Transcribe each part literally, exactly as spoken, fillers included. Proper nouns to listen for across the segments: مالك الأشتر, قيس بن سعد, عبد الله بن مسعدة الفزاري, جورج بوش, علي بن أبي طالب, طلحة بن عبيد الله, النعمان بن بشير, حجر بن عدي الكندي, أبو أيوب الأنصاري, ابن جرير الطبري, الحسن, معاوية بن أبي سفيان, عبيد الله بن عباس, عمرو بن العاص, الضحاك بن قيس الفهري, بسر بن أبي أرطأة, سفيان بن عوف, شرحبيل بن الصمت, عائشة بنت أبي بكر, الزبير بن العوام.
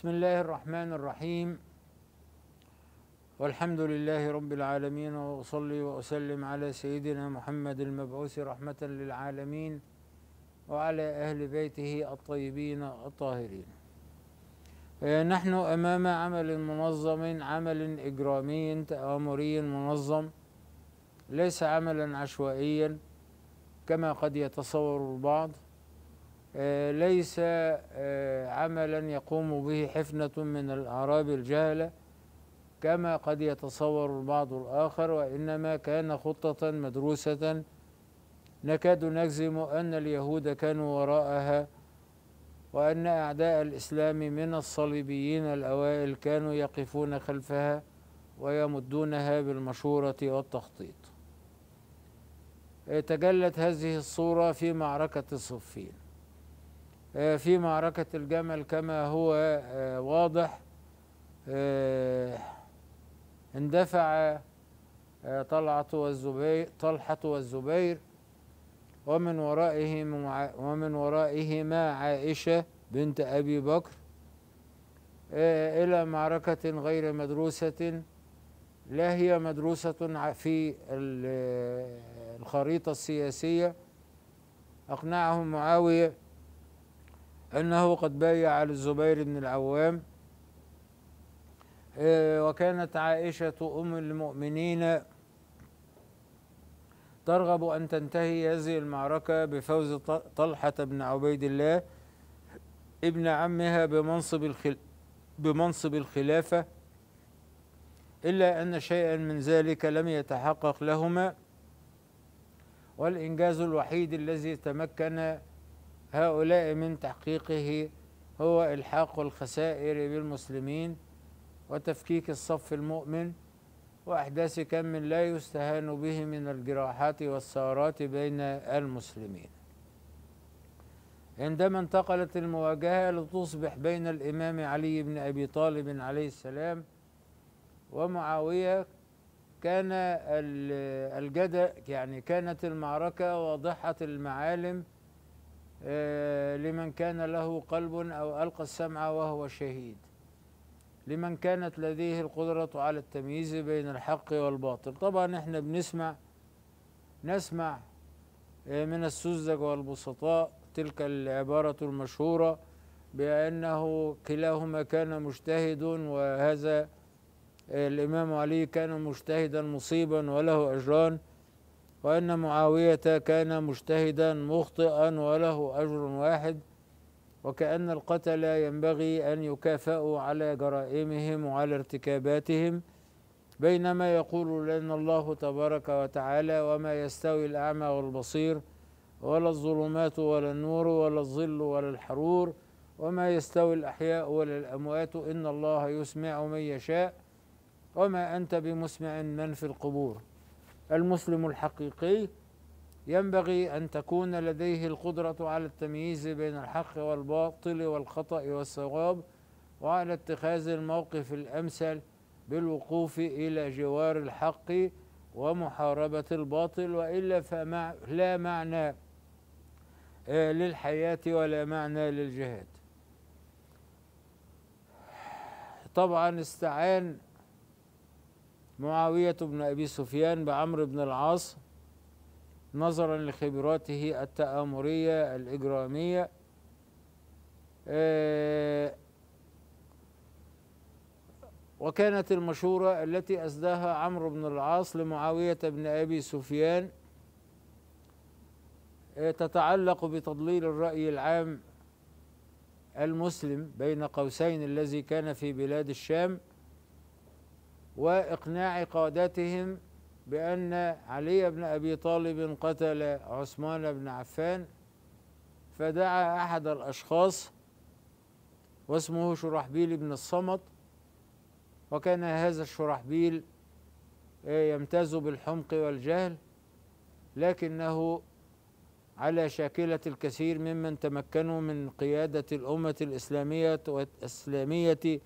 بسم الله الرحمن الرحيم، والحمد لله رب العالمين، وأصلي وأسلم على سيدنا محمد المبعوث رحمة للعالمين وعلى أهل بيته الطيبين الطاهرين. نحن أمام عمل منظم، عمل إجرامي تآمري منظم، ليس عملا عشوائيا كما قد يتصور البعض، ليس عملا يقوم به حفنة من الأعراب الجهلة كما قد يتصور البعض الآخر، وإنما كان خطة مدروسة نكاد نجزم أن اليهود كانوا وراءها، وأن أعداء الإسلام من الصليبيين الأوائل كانوا يقفون خلفها ويمدونها بالمشورة والتخطيط. تجلت هذه الصورة في معركة الصفين، في معركة الجمل كما هو واضح. اندفع طلحة والزبير ومن ورائهما ومن ورائهما عائشة بنت أبي بكر إلى معركة غير مدروسة، لا هي مدروسة في الخريطة السياسية. أقنعهم معاوية أنه قد بايع للزبير بن العوام، وكانت عائشة أم المؤمنين ترغب أن تنتهي هذه المعركة بفوز طلحة بن عبيد الله ابن عمها بمنصب الخل... بمنصب الخلافة، إلا أن شيئا من ذلك لم يتحقق لهما، والإنجاز الوحيد الذي تمكن هؤلاء من تحقيقه هو إلحاق الخسائر بالمسلمين وتفكيك الصف المؤمن وإحداث كم لا يستهان به من الجراحات والسارات بين المسلمين. عندما انتقلت المواجهة لتصبح بين الإمام علي بن أبي طالب عليه السلام ومعاوية، كان الجدل يعني كانت المعركة واضحة المعالم لمن كان له قلب أو ألقى السمع وهو شهيد، لمن كانت لديه القدرة على التمييز بين الحق والباطل. طبعا احنا بنسمع نسمع من السذج والبسطاء تلك العبارة المشهورة بأنه كلاهما كان مجتهد، وهذا الإمام علي كان مجتهدا مصيبا وله أجران، وأن معاوية كان مجتهدا مخطئا وله أجر واحد، وكأن القتلى ينبغي أن يكافئوا على جرائمهم وعلى ارتكاباتهم، بينما يقول لنا الله تبارك وتعالى: وما يستوي الأعمى والبصير ولا الظلمات ولا النور ولا الظل ولا الحرور وما يستوي الأحياء ولا الأموات إن الله يسمع من يشاء وما أنت بمسمع من في القبور. المسلم الحقيقي ينبغي أن تكون لديه القدرة على التمييز بين الحق والباطل والخطأ والصواب، وعلى اتخاذ الموقف الأمثل بالوقوف إلى جوار الحق ومحاربة الباطل، وإلا فلا معنى للحياة ولا معنى للجهاد. طبعا استعان معاوية بن أبي سفيان بعمرو بن العاص نظرا لخبراته التآمرية الإجرامية، وكانت المشورة التي أسداها عمرو بن العاص لمعاوية بن أبي سفيان تتعلق بتضليل الرأي العام المسلم بين قوسين الذي كان في بلاد الشام، وإقناع قادتهم بأن علي بن أبي طالب قتل عثمان بن عفان. فدعا أحد الأشخاص واسمه شرحبيل بن الصمت، وكان هذا الشرحبيل يمتاز بالحمق والجهل، لكنه على شاكلة الكثير ممن تمكنوا من قيادة الأمة الإسلامية والإسلامية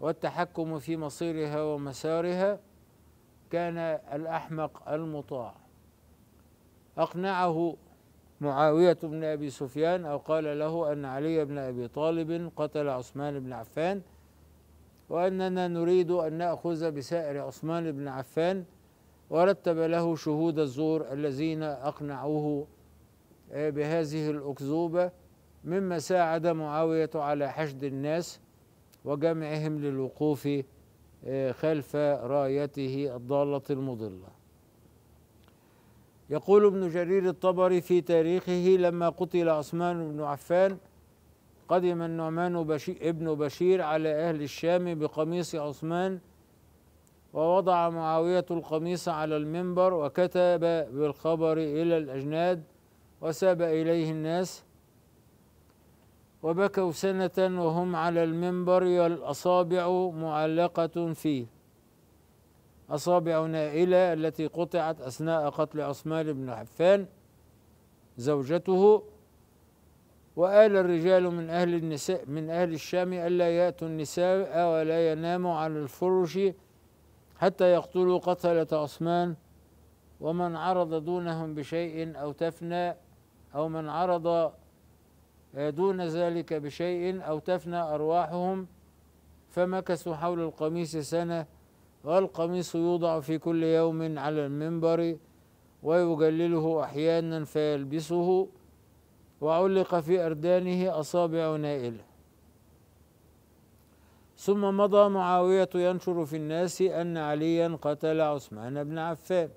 والتحكم في مصيرها ومسارها، كان الأحمق المطاع. أقنعه معاوية بن أبي سفيان أو قال له أن علي بن أبي طالب قتل عثمان بن عفان، وأننا نريد أن نأخذ بسائر عثمان بن عفان، ورتب له شهود الزور الذين أقنعوه بهذه الأكذوبة، مما ساعد معاوية على حشد الناس وجمعهم للوقوف خلف رايته الضالة المضلة. يقول ابن جرير الطبري في تاريخه: لما قتل عثمان بن عفان قدم النعمان ابن بشير على أهل الشام بقميص عثمان، ووضع معاوية القميص على المنبر وكتب بالخبر إلى الأجناد وساب إليه الناس، وبكوا سنة وهم على المنبر والأصابع معلقة فيه، أصابع نائلة التي قطعت أثناء قتل عثمان بن عفان زوجته. وآل الرجال من أهل النساء من أهل الشام ألا يأتوا النساء ولا يناموا على الفرش حتى يقتلوا قتلة عثمان، ومن عرض دونهم بشيء أو تفنى أو من عرض دون ذلك بشيء أو تفنى أرواحهم. فمكثوا حول القميص سنة، والقميص يوضع في كل يوم على المنبر ويجلله أحيانا فيلبسه، وعلق في أردانه أصابع نائلة. ثم مضى معاوية ينشر في الناس أن عليا قتل عثمان بن عفان.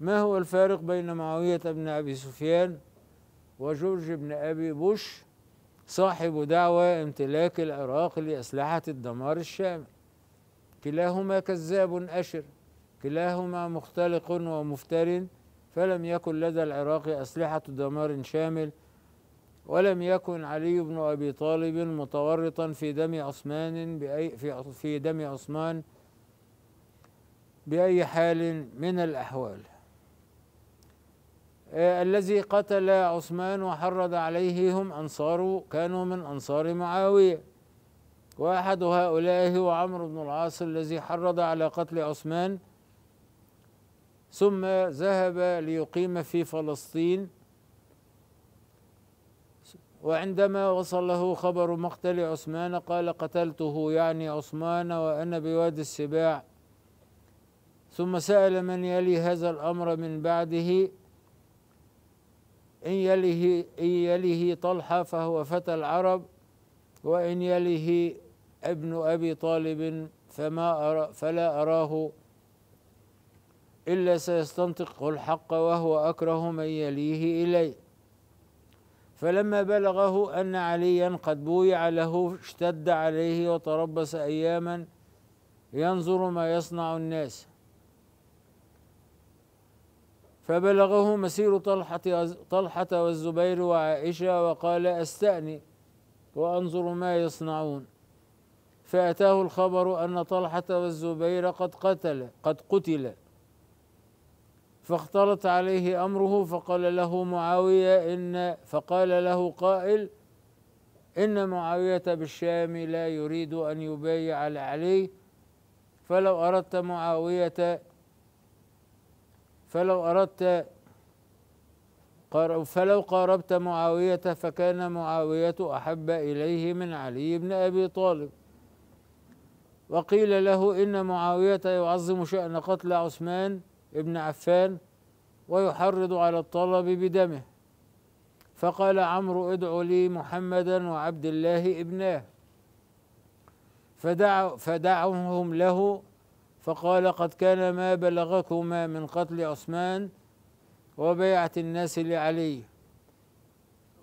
ما هو الفارق بين معاوية بن أبي سفيان وجورج بن أبي بوش صاحب دعوى امتلاك العراق لأسلحة الدمار الشامل؟ كلاهما كذاب أشر، كلاهما مختلق ومفتر، فلم يكن لدى العراق أسلحة دمار شامل، ولم يكن علي بن أبي طالب متورطا في دم عثمان بأي في في دم عثمان بأي حال من الأحوال. آه الذي قتل عثمان وحرض عليه هم أنصار كانوا من أنصار معاوية، وأحد هؤلاء هو عمرو بن العاص الذي حرض على قتل عثمان، ثم ذهب ليقيم في فلسطين، وعندما وصله خبر مقتل عثمان قال: قتلته يعني عثمان وأنا بوادي السباع. ثم سأل من يلي هذا الأمر من بعده، إن يليه, إن يليه طلحة فهو فتى العرب، وإن يليه ابن أبي طالب فما أرى فلا أراه إلا سيستنطق الحق وهو أكره من يليه إليه. فلما بلغه أن عليا قد بويع له اشتد عليه وتربص أياما ينظر ما يصنع الناس، فبلغه مسير طلحة, طلحة والزبير وعائشة، وقال: أستأني وأنظر ما يصنعون. فأتاه الخبر أن طلحة والزبير قد قتل قد قتل فاختلط عليه أمره، فقال له معاوية إن فقال له قائل: إن معاوية بالشام لا يريد أن يبايع على علي، فلو أردت معاوية فلو أردت فلو قاربت معاوية فكان معاوية أحب إليه من علي بن أبي طالب. وقيل له إن معاوية يعظم شأن قتل عثمان ابن عفان ويحرض على الطلب بدمه، فقال عمرو: ادعوا لي محمدا وعبد الله ابناه. فدعوا فدعوهم له، فقال: قد كان ما بلغكما من قتل عثمان وبيعة الناس لعلي،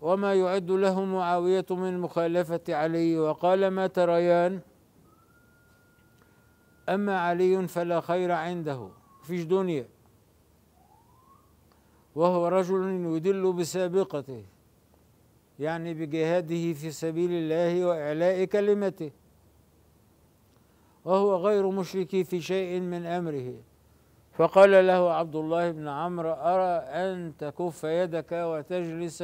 وما يعد له معاوية من مخالفة علي. وقال: ما تريان؟ أما علي فلا خير عنده فيش دنيا، وهو رجل يدل بسابقته، يعني بجهاده في سبيل الله وإعلاء كلمته، وهو غير مشرك في شيء من أمره. فقال له عبد الله بن عمرو: أرى أن تكف يدك وتجلس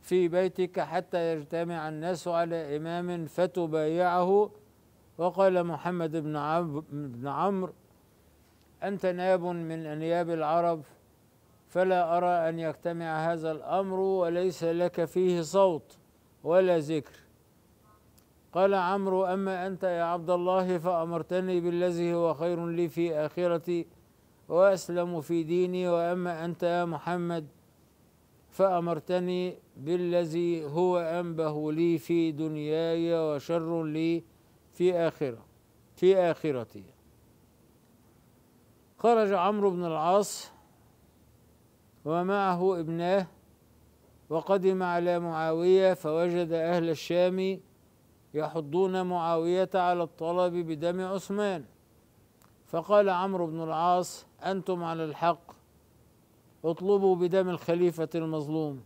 في بيتك حتى يجتمع الناس على إمام فتبايعه. وقال محمد بن عمرو: أنت ناب من أنياب العرب فلا أرى أن يجتمع هذا الأمر وليس لك فيه صوت ولا ذكر. قال عمرو: أما أنت يا عبد الله فأمرتني بالذي هو خير لي في آخرتي وأسلم في ديني، وأما أنت يا محمد فأمرتني بالذي هو أنبه لي في دنياي وشر لي في آخرة في آخرتي. خرج عمرو بن العاص ومعه ابناه وقدم على معاوية، فوجد أهل الشام يحضون معاوية على الطلب بدم عثمان، فقال عمرو بن العاص: أنتم على الحق، اطلبوا بدم الخليفة المظلوم.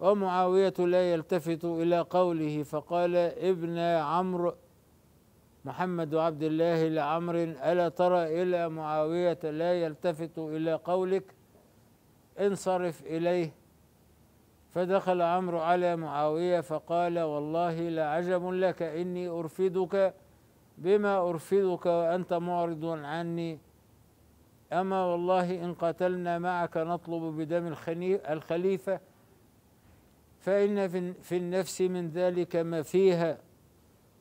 ومعاوية لا يلتفت إلى قوله، فقال: ابن عمرو محمد عبد الله لعمر، ألا ترى إلى معاوية لا يلتفت إلى قولك؟ انصرف إليه. فدخل عمرو على معاوية فقال: والله لعجب لك، إني أرفدك بما أرفدك وأنت معرض عني، أما والله إن قتلنا معك نطلب بدم الخليفة، فإن في النفس من ذلك ما فيها،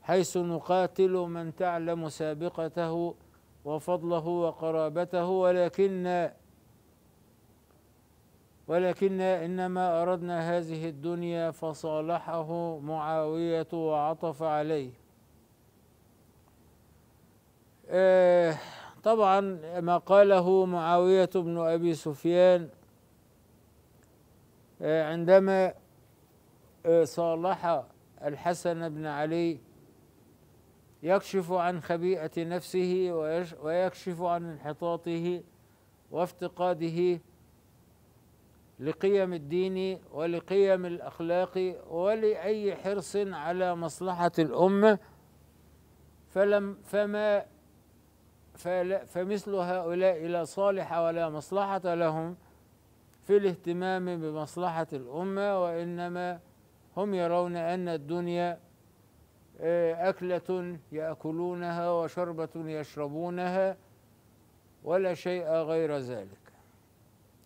حيث نقاتل من تعلم سابقته وفضله وقرابته، ولكن ولكن إنما أردنا هذه الدنيا. فصالحه معاوية وعطف عليه. طبعا ما قاله معاوية بن أبي سفيان عندما صالح الحسن بن علي يكشف عن خبيئة نفسه ويكشف عن انحطاطه وافتقاده لقيم الدين ولقيم الأخلاق ولأي حرص على مصلحة الأمة، فلم فما فمثل هؤلاء لا صالح ولا مصلحة لهم في الاهتمام بمصلحة الأمة، وإنما هم يرون أن الدنيا أكلة يأكلونها وشربة يشربونها ولا شيء غير ذلك.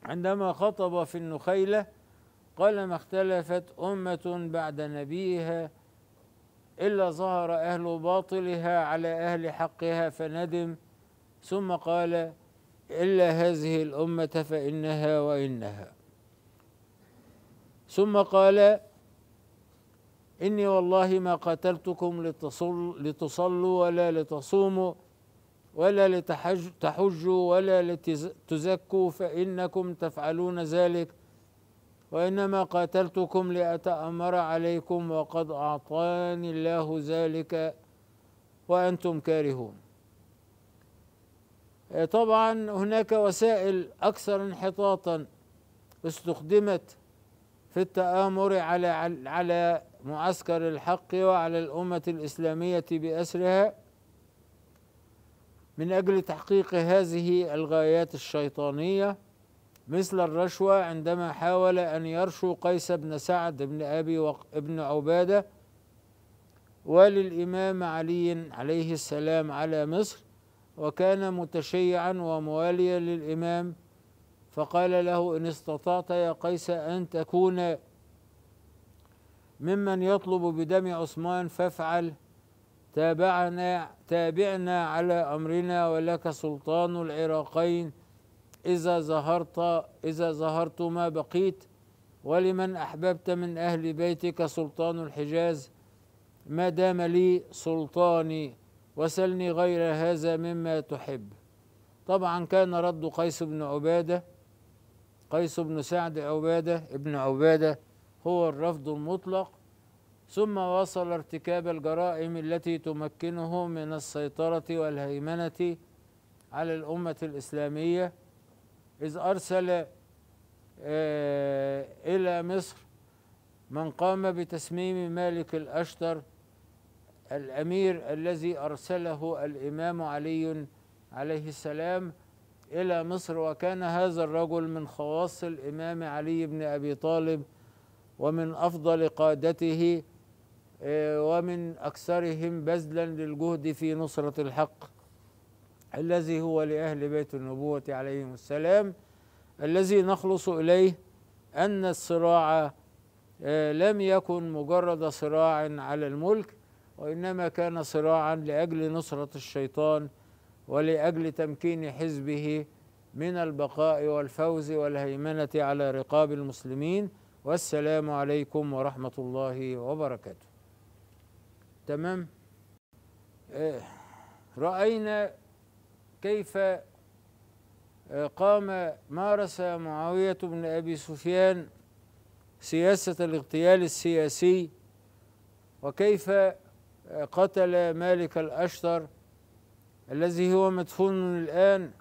عندما خطب في النخيلة قال: ما اختلفت أمة بعد نبيها إلا ظهر أهل باطلها على أهل حقها فندم، ثم قال: إلا هذه الأمة فإنها وإنها. ثم قال: إني والله ما قتلتكم لتصلوا ولا لتصوموا ولا لتحجوا ولا لتزكوا، فإنكم تفعلون ذلك، وإنما قاتلتكم لأتأمر عليكم، وقد أعطاني الله ذلك وأنتم كارهون. طبعا هناك وسائل أكثر انحطاطا استخدمت في التآمر على على معسكر الحق وعلى الأمة الإسلامية بأسرها من أجل تحقيق هذه الغايات الشيطانية، مثل الرشوة عندما حاول أن يرشو قيس بن سعد بن أبي وابن عبادة وللإمام علي عليه السلام على مصر، وكان متشيعا ومواليا للإمام، فقال له: إن استطعت يا قيس أن تكون ممن يطلب بدم عثمان فافعل، تابعنا تابعنا على أمرنا، ولك سلطان العراقين إذا ظهرت إذا ظهرت ما بقيت، ولمن أحببت من أهل بيتك سلطان الحجاز ما دام لي سلطاني، وسلني غير هذا مما تحب. طبعا كان رد قيس بن عبادة قيس بن سعد عبادة ابن عبادة هو الرفض المطلق، ثم واصل ارتكاب الجرائم التي تمكنه من السيطرة والهيمنة على الأمة الإسلامية، إذ أرسل إلى مصر من قام بتسميم مالك الأشتر، الأمير الذي أرسله الإمام علي عليه السلام إلى مصر، وكان هذا الرجل من خواص الإمام علي بن أبي طالب ومن أفضل قادته ومن أكثرهم بذلا للجهد في نصرة الحق الذي هو لأهل بيت النبوة عليهم السلام، الذي نخلص إليه أن الصراع لم يكن مجرد صراع على الملك، وإنما كان صراعا لأجل نصرة الشيطان ولأجل تمكين حزبه من البقاء والفوز والهيمنة على رقاب المسلمين. والسلام عليكم ورحمة الله وبركاته. تمام. رأينا كيف قام مارس معاوية بن أبي سفيان سياسة الاغتيال السياسي، وكيف قتل مالك الأشتر الذي هو مدفون الآن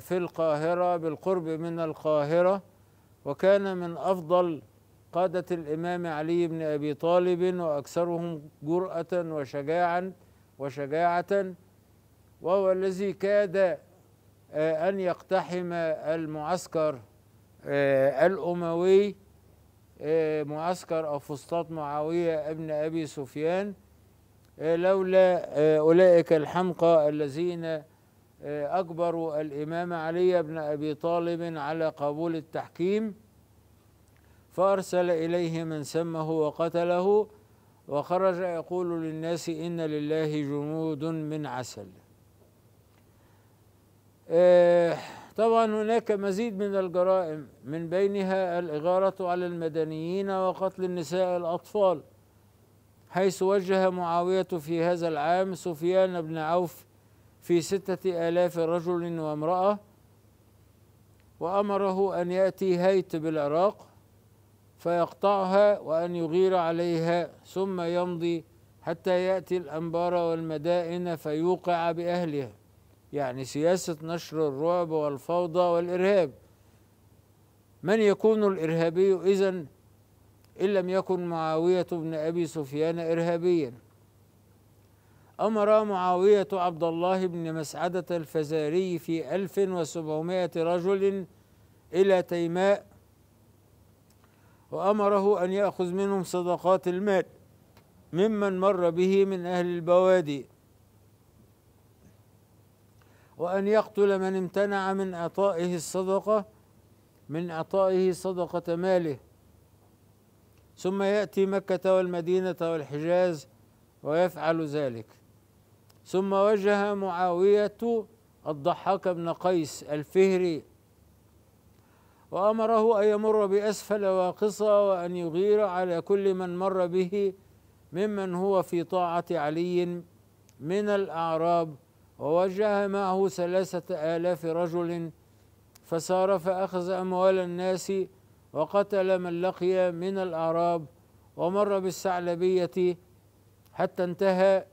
في القاهرة بالقرب من القاهرة، وكان من أفضل قادة الإمام علي بن أبي طالب وأكثرهم جرأة وشجاعا وشجاعة وهو الذي كاد أن يقتحم المعسكر الأموي، معسكر أفسطاط معاوية بن أبي سفيان، لولا أولئك الحمقى الذين أجبروا الإمام علي بن أبي طالب على قبول التحكيم، فأرسل إليه من سمه وقتله، وخرج يقول للناس إن لله جنود من عسل. طبعا هناك مزيد من الجرائم، من بينها الإغارة على المدنيين وقتل النساء الأطفال، حيث وجه معاوية في هذا العام سفيان بن عوف في ستة آلاف رجل وامرأة، وأمره أن يأتي هيت بالعراق فيقطعها وأن يغير عليها، ثم يمضي حتى يأتي الأنبار والمدائن فيوقع بأهلها، يعني سياسة نشر الرعب والفوضى والإرهاب. من يكون الإرهابي إذن إن لم يكن معاوية بن أبي سفيان إرهابيا؟ أمر معاوية عبد الله بن مسعدة الفزاري في ألف وسبعمائة رجل إلى تيماء، وأمره أن يأخذ منهم صدقات المال ممن مر به من أهل البوادي، وأن يقتل من امتنع من إعطائه الصدقة من إعطائه صدقة ماله. ثم يأتي مكة والمدينة والحجاز ويفعل ذلك. ثم وجه معاوية الضحاك بن قيس الفهري، وأمره أن يمر بأسفل واقصة وأن يغير على كل من مر به ممن هو في طاعة علي من الأعراب، ووجه معه ثلاثة آلاف رجل فسار فأخذ أموال الناس وقتل من لقي من الأعراب، ومر بالثعلبية حتى انتهى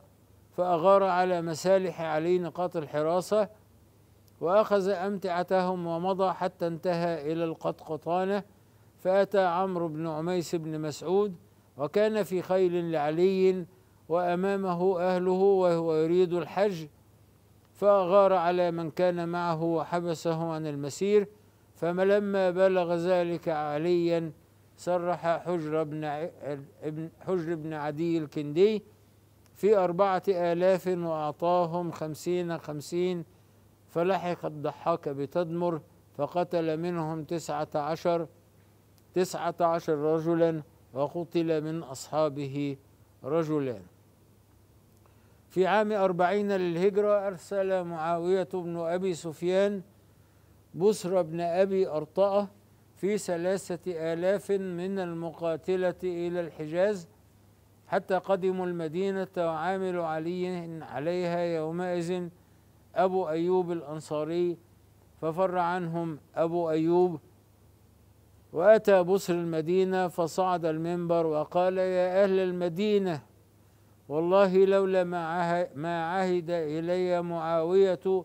فأغار على مسالح علي نقاط الحراسة وأخذ أمتعتهم ومضى حتى انتهى إلى القطقطانة، فأتى عمرو بن عميس بن مسعود وكان في خيل لعلي وأمامه أهله وهو يريد الحج، فأغار على من كان معه وحبسه عن المسير، فلما بلغ ذلك عليا سرح حجر بن حجر بن عدي الكندي في أربعة آلاف وأعطاهم خمسين خمسين، فلحق الضحاك بتدمر فقتل منهم تسعة عشر تسعة عشر رجلا، وقتل من أصحابه رجلان. في عام أربعين للهجرة أرسل معاوية بن أبي سفيان بسر بن أبي أرطأة في ثلاثة آلاف من المقاتلة إلى الحجاز حتى قدموا المدينة، وعامل علي عليها يومئذ أبو أيوب الأنصاري، ففر عنهم أبو أيوب. وأتى بسر المدينة فصعد المنبر وقال: يا أهل المدينة، والله لولا ما عهد إلي معاوية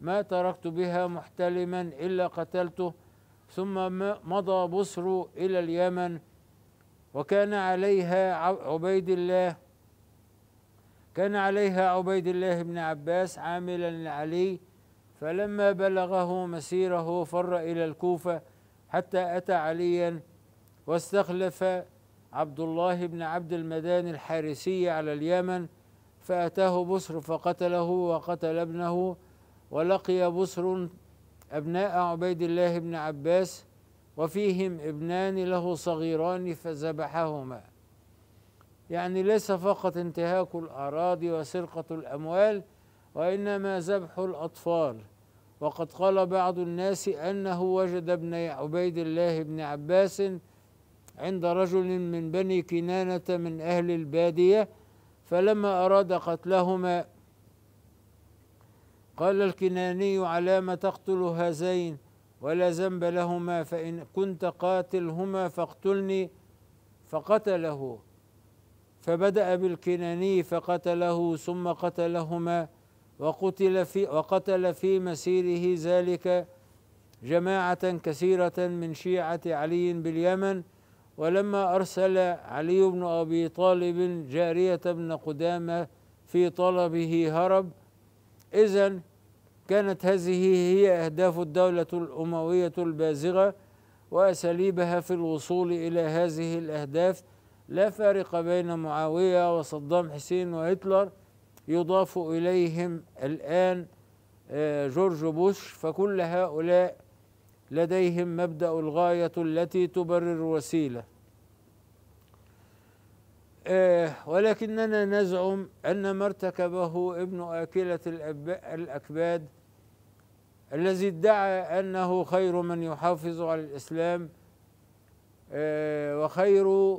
ما تركت بها محتلما إلا قتلته. ثم مضى بسر إلى اليمن، وكان عليها عبيد الله كان عليها عبيد الله بن عباس عاملا لعلي، فلما بلغه مسيره فر إلى الكوفة حتى أتى عليا، واستخلف عبد الله بن عبد المدان الحارسي على اليمن، فأتاه بسر فقتله وقتل ابنه، ولقي بسر أبناء عبيد الله بن عباس، وفيهم ابنان له صغيران فذبحهما. يعني ليس فقط انتهاك الأراضي وسرقة الأموال، وإنما ذبح الأطفال. وقد قال بعض الناس أنه وجد ابن عبيد الله بن عباس عند رجل من بني كنانة من أهل البادية، فلما أراد قتلهما قال الكناني: علام تقتل هذين ولا ذنب لهما، فإن كنت قاتلهما فاقتلني، فقتله. فبدأ بالكناني فقتله ثم قتلهما، وقتل في وقتل في مسيره ذلك جماعة كثيرة من شيعة علي باليمن. ولما أرسل علي بن أبي طالب جارية بن قدامة في طلبه هرب. إذن كانت هذه هي أهداف الدولة الأموية البازغة وأساليبها في الوصول إلى هذه الأهداف. لا فارق بين معاوية وصدام حسين وهتلر، يضاف إليهم الآن جورج بوش، فكل هؤلاء لديهم مبدأ الغاية التي تبرر الوسيلة. ولكننا نزعم أن ما ارتكبه ابن آكلة الأكباد، الذي ادعى أنه خير من يحافظ على الإسلام وخير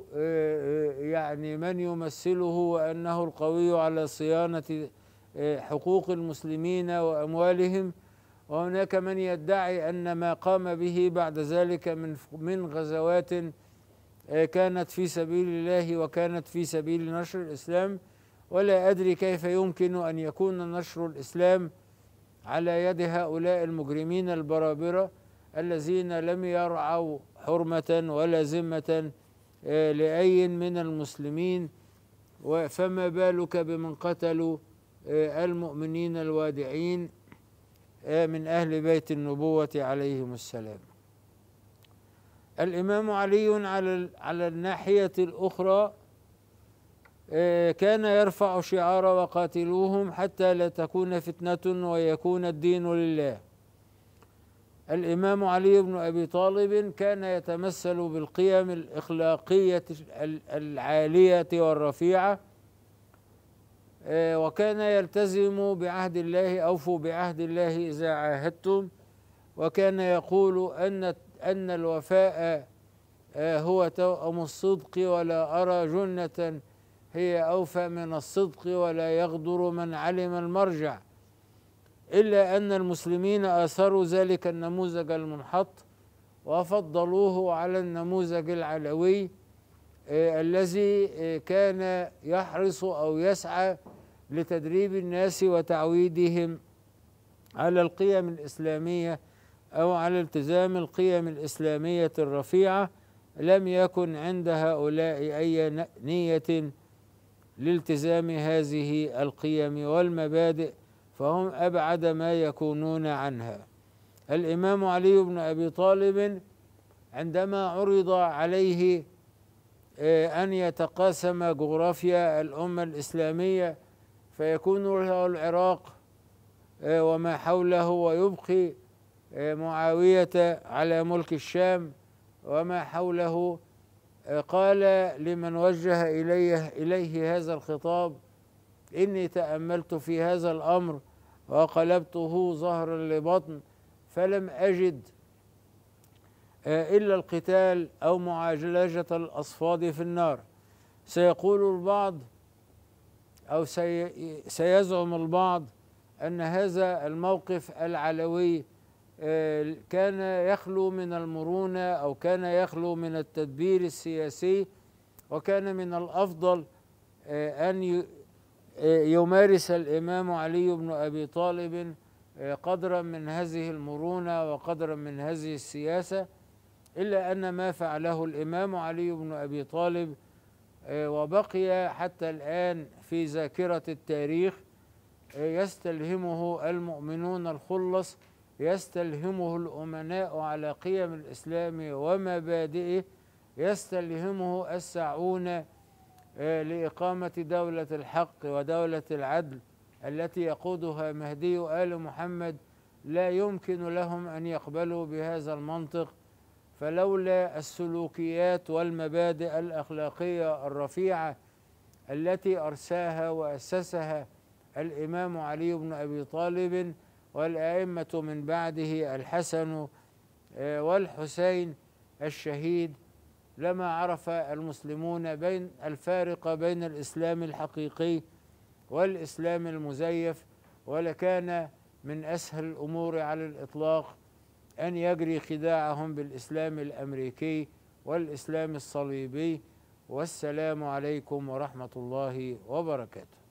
يعني من يمثله، وأنه القوي على صيانة حقوق المسلمين وأموالهم. وهناك من يدعي أن ما قام به بعد ذلك من من غزوات كانت في سبيل الله وكانت في سبيل نشر الإسلام. ولا أدري كيف يمكن أن يكون نشر الإسلام على يد هؤلاء المجرمين البرابرة الذين لم يرعوا حرمة ولا ذمة لأي من المسلمين، فما بالك بمن قتلوا المؤمنين الوادعين من أهل بيت النبوة عليهم السلام. الإمام علي على على الناحية الأخرى كان يرفع شعار وقاتلوهم حتى لا تكون فتنة ويكون الدين لله. الإمام علي بن أبي طالب كان يتمثل بالقيم الإخلاقية العالية والرفيعة، وكان يلتزم بعهد الله: أوفوا بعهد الله إذا عاهدتم. وكان يقول أن أن الوفاء هو توأم الصدق، ولا أرى جنة هي أوفى من الصدق ولا يغدر من علم المرجع. إلا أن المسلمين آثروا ذلك النموذج المنحط وفضلوه على النموذج العلوي الذي كان يحرص أو يسعى لتدريب الناس وتعويدهم على القيم الإسلامية أو على التزام القيم الإسلامية الرفيعة. لم يكن عند هؤلاء أي نية لالتزام هذه القيم والمبادئ، فهم أبعد ما يكونون عنها. الإمام علي بن أبي طالب عندما عرض عليه أن يتقاسم جغرافيا الأمة الإسلامية فيكون له العراق وما حوله، ويبقي معاوية على ملك الشام وما حوله، قال لمن وجه إليه, إليه هذا الخطاب: إني تأملت في هذا الأمر وقلبته ظهرا لبطن، فلم أجد إلا القتال أو معاجلة الأصفاد في النار. سيقول البعض أو سيزعم البعض أن هذا الموقف العلوي كان يخلو من المرونة أو كان يخلو من التدبير السياسي، وكان من الأفضل أن يمارس الإمام علي بن أبي طالب قدرا من هذه المرونة وقدرا من هذه السياسة. إلا أن ما فعله الإمام علي بن أبي طالب وبقي حتى الآن في ذاكرة التاريخ يستلهمه المؤمنون الخلص، يستلهمه الأمناء على قيم الإسلام ومبادئه، يستلهمه الساعون لإقامة دولة الحق ودولة العدل التي يقودها مهدي آل محمد لا يمكن لهم أن يقبلوا بهذا المنطق، فلولا السلوكيات والمبادئ الأخلاقية الرفيعة التي أرساها وأسسها الإمام علي بن أبي طالب والأئمة من بعده الحسن والحسين الشهيد لما عرف المسلمون بين الفارق بين الإسلام الحقيقي والإسلام المزيف، ولكان من أسهل الأمور على الإطلاق أن يجري خداعهم بالإسلام الأمريكي والإسلام الصليبي. والسلام عليكم ورحمة الله وبركاته.